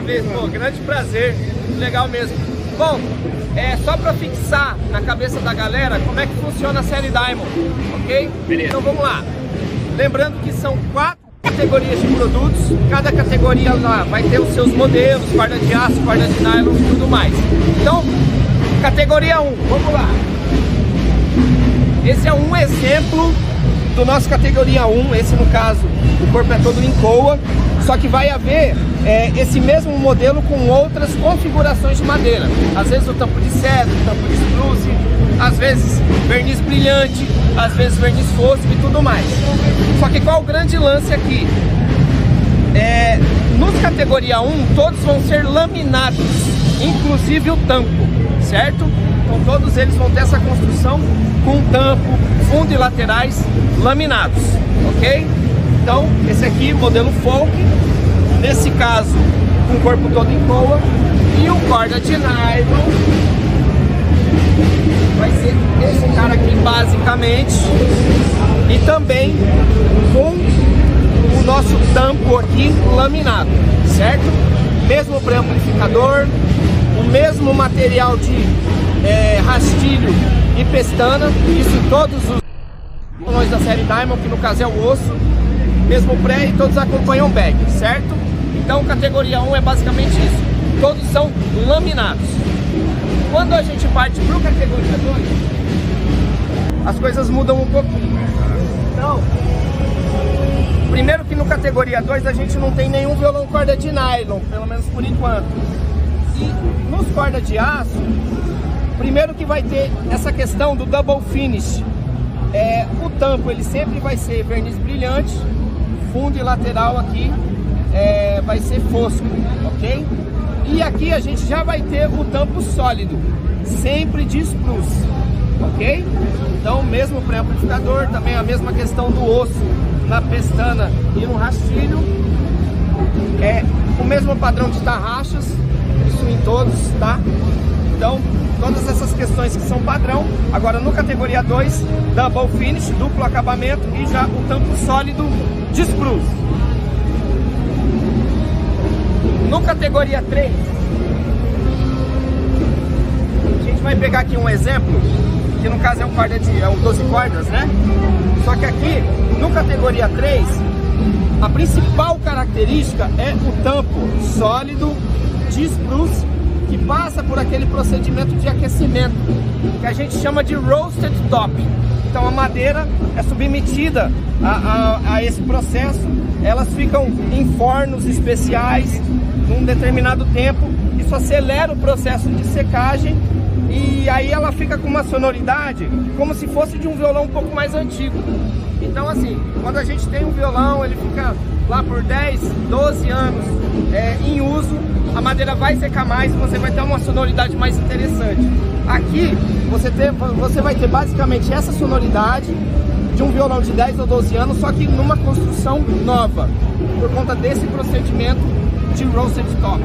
primeira vez, pô, grande prazer, legal mesmo. Bom, só pra fixar na cabeça da galera como é que funciona a série Diamond, ok? Beleza. Então vamos lá. Lembrando que são 4 categorias de produtos, cada categoria lá vai ter os seus modelos, guarda de aço, guarda de nylon e tudo mais. Então, categoria 1, vamos lá. Esse é um exemplo do nosso categoria 1, esse no caso, o corpo é todo em coa, só que vai haver esse mesmo modelo com outras configurações de madeira. Às vezes o tampo de cedro, o tampo de spruce, às vezes verniz brilhante, às vezes verniz fosco e tudo mais. Só que qual o grande lance aqui? Nos categoria 1, todos vão ser laminados, inclusive o tampo, certo? Então todos eles vão ter essa construção com tampo, fundo e laterais laminados, ok? Então esse aqui, modelo folk, nesse caso com o corpo todo em coa, e o corda de nylon vai ser esse cara aqui basicamente, e também com o nosso tampo aqui laminado, certo? Mesmo pré-amplificador, o mesmo material de rastilho e pestana, isso em todos os balões da série Diamond, que no caso é o osso, mesmo pré, e todos acompanham bag, certo? Então categoria 1 é basicamente isso, todos são laminados. Quando a gente parte para o categoria 2, as coisas mudam um pouquinho. Então, primeiro que no categoria 2 a gente não tem nenhum violão corda de nylon, pelo menos por enquanto. E nos corda de aço, primeiro que vai ter essa questão do double finish, o tampo ele sempre vai ser verniz brilhante, fundo e lateral aqui vai ser fosco, ok? E aqui a gente já vai ter o tampo sólido, sempre de spruce, ok? Então mesmo pré-amplificador, também a mesma questão do osso na pestana e no rastilho, o mesmo padrão de tarraxas, isso em todos, tá? Então, todas essas questões que são padrão, agora no categoria 2, double finish, duplo acabamento e já o tampo sólido de spruce. No categoria 3, a gente vai pegar aqui um exemplo, que no caso é um, é um 12 cordas, né? Só que aqui, no categoria 3, a principal característica é o tampo sólido de spruce, que passa por aquele procedimento de aquecimento que a gente chama de roasted top. Então a madeira é submetida a esse processo, elas ficam em fornos especiais num determinado tempo, isso acelera o processo de secagem e aí ela fica com uma sonoridade como se fosse de um violão um pouco mais antigo. Então assim, quando a gente tem um violão, ele fica lá por 10, 12 anos em uso, a madeira vai secar mais e você vai ter uma sonoridade mais interessante. Aqui você vai ter basicamente essa sonoridade de um violão de 10 ou 12 anos, só que numa construção nova, por conta desse procedimento de roasted top.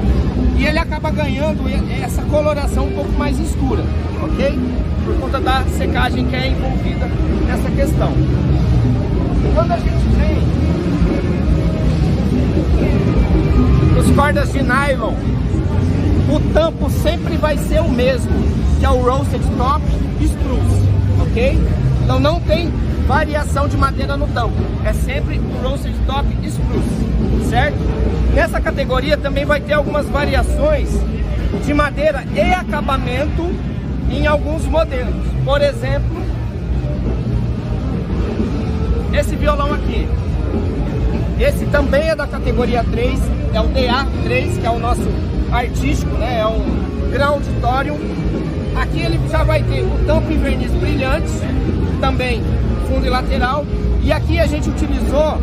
E ele acaba ganhando essa coloração um pouco mais escura, ok? Por conta da secagem que é envolvida nessa questão. Quando a gente tem os cordas de nylon, o tampo sempre vai ser o mesmo, que é o roasted top spruce, ok? Então não tem variação de madeira no tampo, é sempre o roasted top spruce, certo? Nessa categoria também vai ter algumas variações de madeira e acabamento em alguns modelos. Por exemplo, esse violão aqui, esse também é da categoria 3, é o DA3, que é o nosso artístico, né? É o Grand Auditorium. Aqui ele já vai ter o tampo em verniz brilhante, também fundo e lateral, e aqui a gente utilizou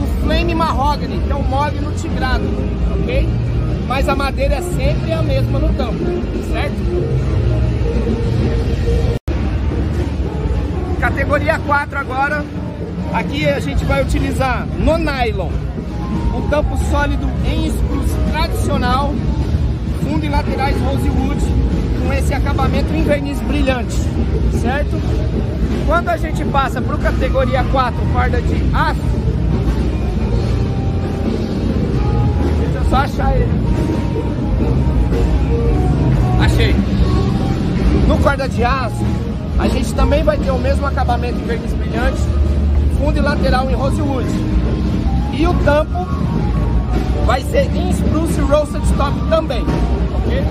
o Flame Mahogany, que é o mogno tigrado, ok? Mas a madeira é sempre a mesma no tampo, certo? Categoria 4 agora, aqui a gente vai utilizar no nylon o tampo sólido em spruce tradicional, fundo e laterais rosewood, com esse acabamento em verniz brilhante, certo? Quando a gente passa para o categoria 4, corda de aço, só achar ele. Achei. No corda de aço, a gente também vai ter o mesmo acabamento em verniz brilhante, fundo e lateral em rosewood. E o tampo vai ser em spruce roasted top também, ok?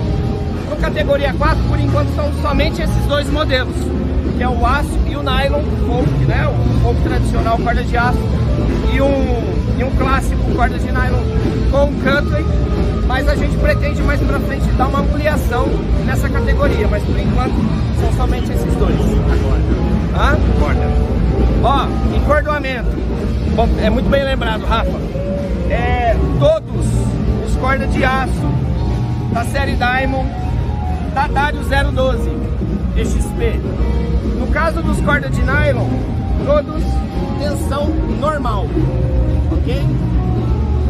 No categoria 4, por enquanto, são somente esses dois modelos, que é o aço e o nylon folk, né? O folk tradicional corda de aço e um clássico corda de nylon com country, mas a gente pretende mais pra frente dar uma ampliação nessa categoria, mas por enquanto são somente esses dois. Agora. Hã? Corda. Ó, encordoamento. Bom, é muito bem lembrado, Rafa. É, todos os corda de aço da série Diamond, da Dario 012 XP. No caso dos cordas de nylon, todos tensão normal, ok?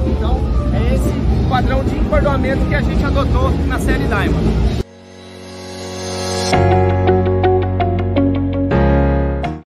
Então é esse o padrão de encordoamento que a gente adotou na série Diamond.